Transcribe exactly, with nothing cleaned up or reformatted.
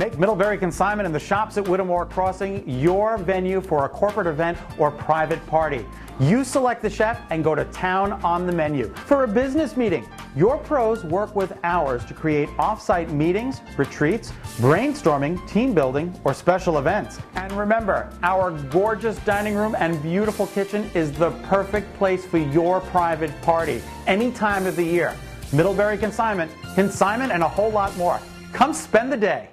Make Middlebury Consignment and the shops at Whittemore Crossing your venue for a corporate event or private party. You select the chef and go to town on the menu. For a business meeting, your pros work with ours to create off-site meetings, retreats, brainstorming, team building, or special events. And remember, our gorgeous dining room and beautiful kitchen is the perfect place for your private party, any time of the year. Middlebury Consignment, consignment and a whole lot more. Come spend the day.